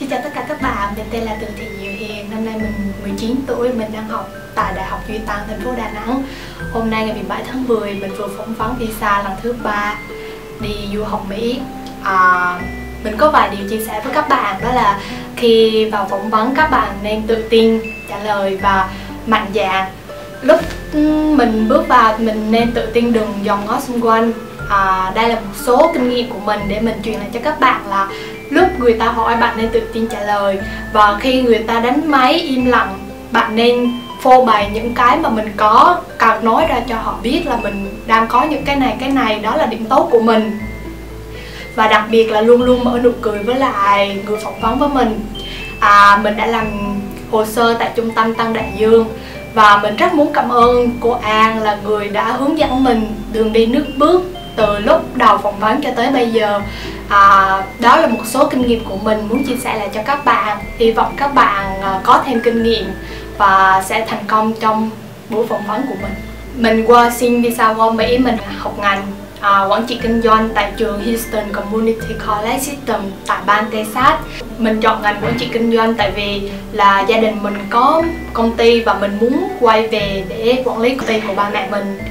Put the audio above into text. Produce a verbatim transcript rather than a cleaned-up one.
Xin chào tất cả các bạn, mình tên là Từ Thị Diệu Hiền. Năm nay mình mười chín tuổi, mình đang học tại Đại học Duy Tân, thành phố Đà Nẵng. Hôm nay ngày mười bảy tháng mười, mình vừa phỏng vấn visa lần thứ ba đi du học Mỹ. à, Mình có vài điều chia sẻ với các bạn, đó là khi vào phỏng vấn các bạn nên tự tin trả lời và mạnh dạn. Lúc mình bước vào mình nên tự tin, đừng dòm ngó xung quanh. à, Đây là một số kinh nghiệm của mình để mình truyền lại cho các bạn là lúc người ta hỏi bạn nên tự tin trả lời, và khi người ta đánh máy im lặng bạn nên phô bày những cái mà mình có, càng nói ra cho họ biết là mình đang có những cái này cái này, đó là điểm tốt của mình. Và đặc biệt là luôn luôn mở nụ cười với lại người phỏng vấn với mình. à, Mình đã làm hồ sơ tại trung tâm Tân Đại Dương và mình rất muốn cảm ơn cô An là người đã hướng dẫn mình đường đi nước bước từ lúc đầu phỏng vấn cho tới bây giờ. à, Đó là một số kinh nghiệm của mình muốn chia sẻ lại cho các bạn. Hy vọng các bạn có thêm kinh nghiệm và sẽ thành công trong buổi phỏng vấn của mình. Mình qua xin visa qua Mỹ, mình học ngành à, quản trị kinh doanh tại trường Houston Community College System tại bang Texas. Mình chọn ngành quản trị kinh doanh tại vì là gia đình mình có công ty và mình muốn quay về để quản lý công ty của ba mẹ mình.